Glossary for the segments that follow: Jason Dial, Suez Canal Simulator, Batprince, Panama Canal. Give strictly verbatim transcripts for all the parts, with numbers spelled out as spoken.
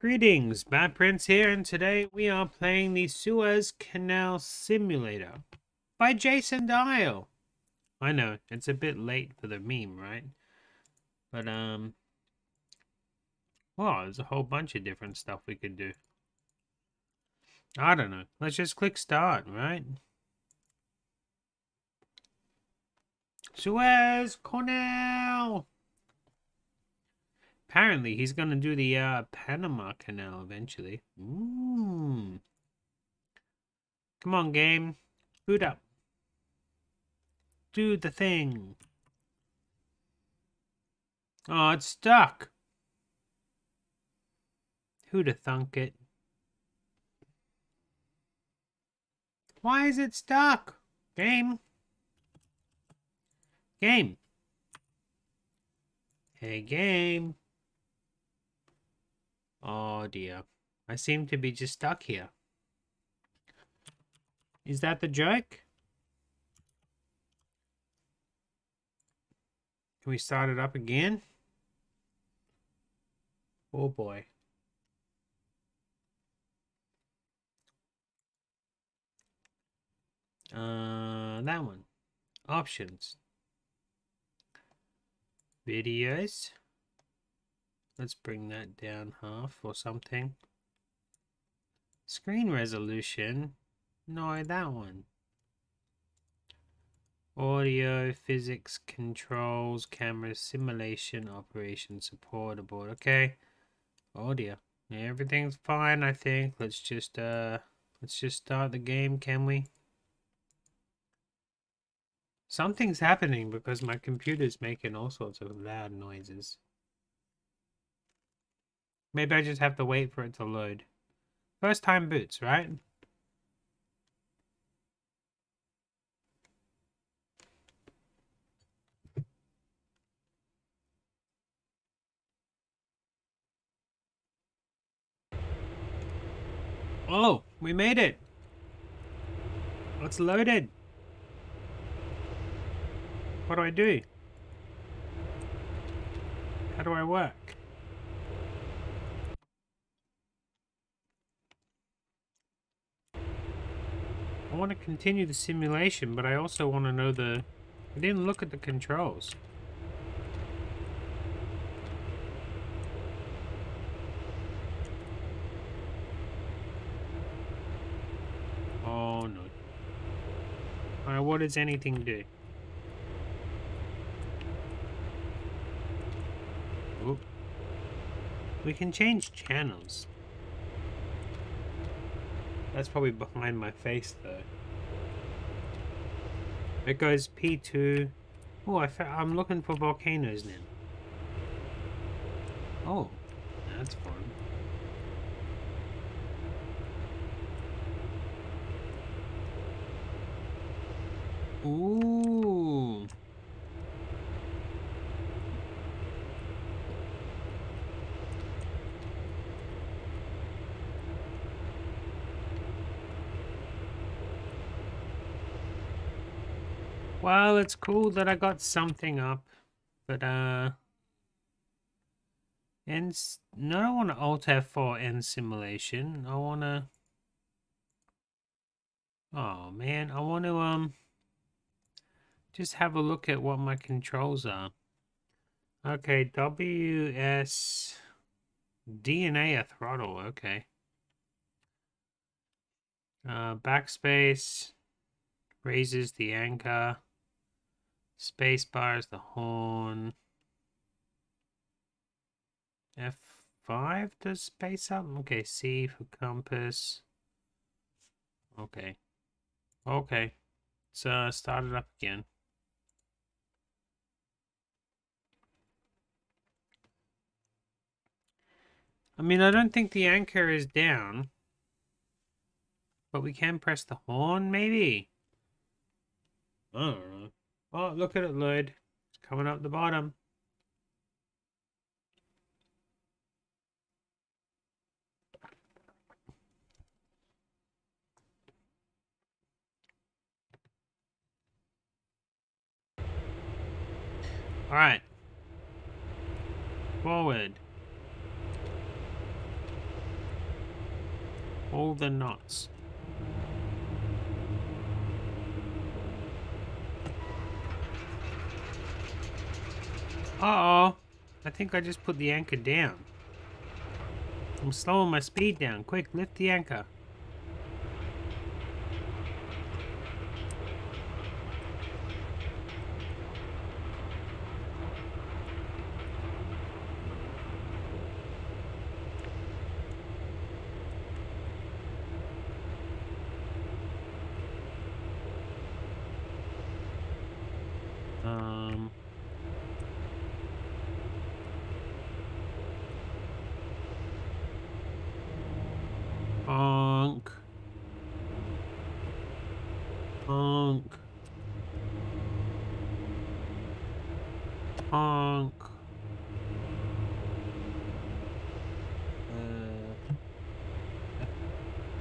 Greetings, Batprince here, and today we are playing the Suez Canal Simulator by Jason Dial. I know, it's a bit late for the meme, right? But, um... well, there's a whole bunch of different stuff we could do. I don't know. Let's just click start, right? Suez Canal! Apparently, he's going to do the uh, Panama Canal eventually. Ooh. Come on, game. Boot up. Do the thing. Oh, it's stuck. Who'da thunk it? Why is it stuck? Game. Game. Hey, game. Oh dear, I seem to be just stuck here. Is that the joke? Can we start it up again? Oh boy. Uh, that one. Options. Videos. Let's bring that down half or something. Screen resolution. No, that one. Audio, physics, controls, camera, simulation, operation, support, aboard. Okay. Oh dear. Everything's fine, I think. Let's just, uh, let's just start the game, can we? Something's happening because my computer's making all sorts of loud noises. Maybe I just have to wait for it to load. First time boots, right? Oh, we made it. It's loaded. What do I do? How do I work? I want to continue the simulation, but I also want to know the... I didn't look at the controls. Oh no. Alright, what does anything do? Oop. We can change channels. That's probably behind my face, though. It goes P two. Oh, I fa I'm looking for volcanoes now. Oh, that's fun. Ooh. Well, it's cool that I got something up, but, uh, and no, I don't want to Alt F four end simulation. I want to, oh man, I want to, um, just have a look at what my controls are. Okay, W S, D N A a throttle, okay. Uh, backspace raises the anchor. Spacebar is the horn. F five does space up. Okay, C for compass. Okay. Okay. So uh, start it up again. I mean, I don't think the anchor is down. But we can press the horn, maybe? I don't know. Oh, look at it load. It's coming up the bottom. All right. Forward. all the knots. Uh-oh. I think I just put the anchor down. I'm slowing my speed down. Quick, lift the anchor. Um... Honk. Honk. Honk.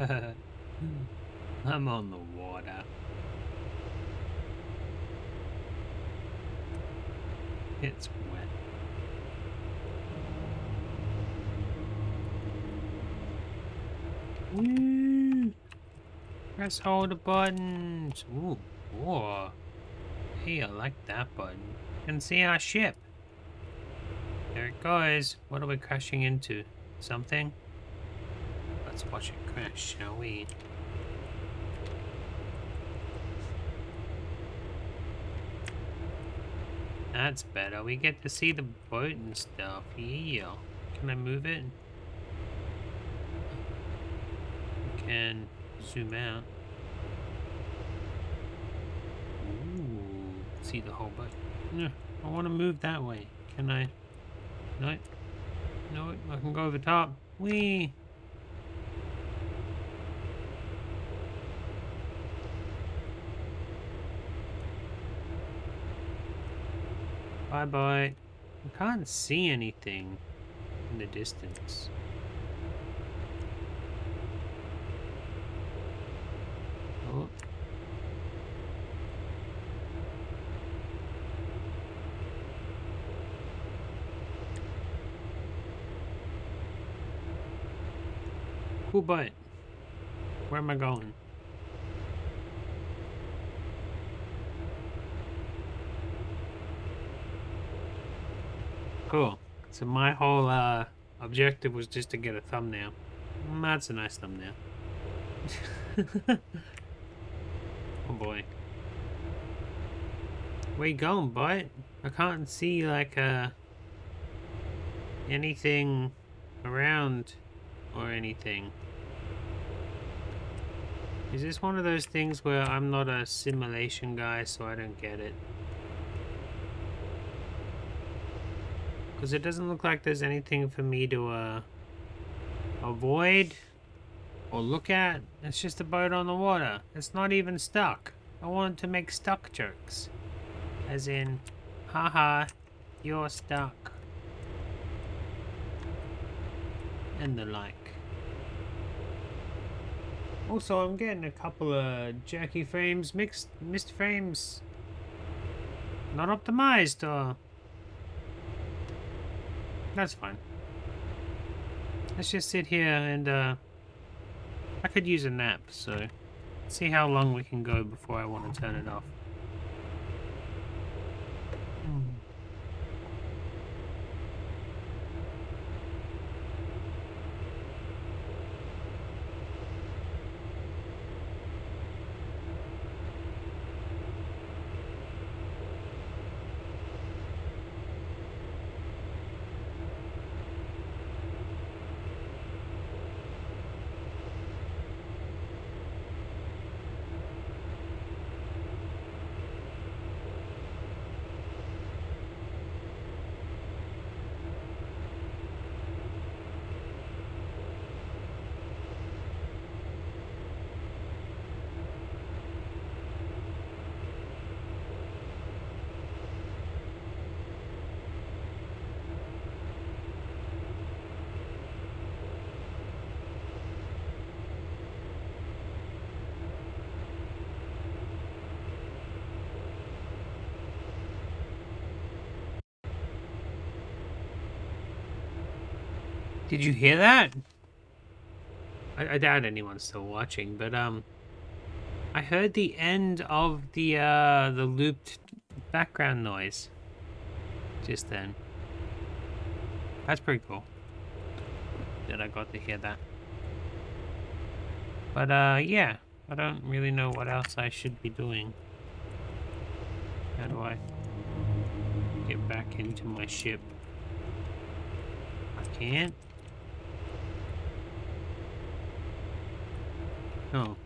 Uh. I'm on the water. It's wet. Woo! Press all the buttons. Ooh, whoa. Hey, I like that button. You can see our ship. There it goes. What are we crashing into? Something? Let's watch it crash, shall we? That's better. We get to see the boat and stuff. Yeah. Can I move it? And zoom out. Ooh, see the whole boat. No, I want to move that way. Can I? No, no, I can go over the top. Whee! Bye bye. I can't see anything in the distance. Cool butt. Where am I going? Cool. So my whole uh, objective was just to get a thumbnail. That's a nice thumbnail. Oh boy. Where you going, bud? I can't see like uh anything around or anything. Is this one of those things where I'm not a simulation guy, so I don't get it? Because it doesn't look like there's anything for me to uh avoid or look at. It's just a boat on the water. It's not even stuck. I wanted to make stuck jokes. As in, haha, you're stuck. And the like. Also, I'm getting a couple of jerky frames, mixed, missed frames. Not optimized, or... That's fine. Let's just sit here and, uh... I could use a nap, so see how long we can go before I want to turn it off. Mm. Did you hear that? I, I doubt anyone's still watching, but um, I heard the end of the uh, the looped background noise just then. That's pretty cool that I got to hear that. But uh, yeah, I don't really know what else I should be doing. How do I get back into my ship? I can't. Oh.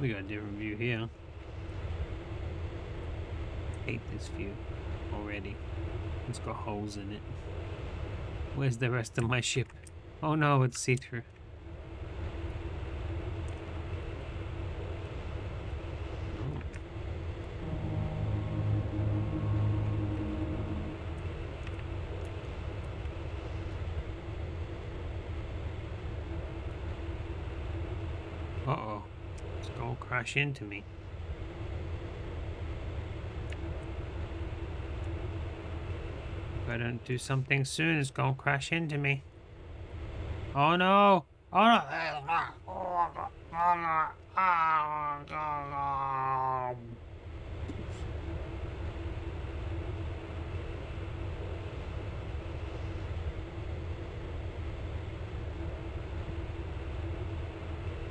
We got a different view here. I hate this view already. It's got holes in it. Where's the rest of my ship? Oh no, it's see-through. Crash into me. If I don't do something soon, it's gonna crash into me. Oh no! Oh no!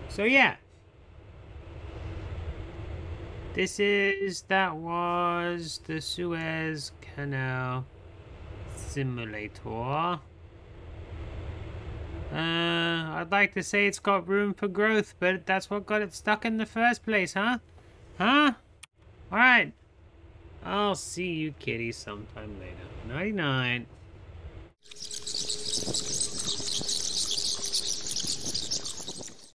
So yeah. This is, that was the Suez Canal Simulator. Uh, I'd like to say it's got room for growth, but that's what got it stuck in the first place, huh? Huh? Alright. I'll see you kitties sometime later. Nighty-night.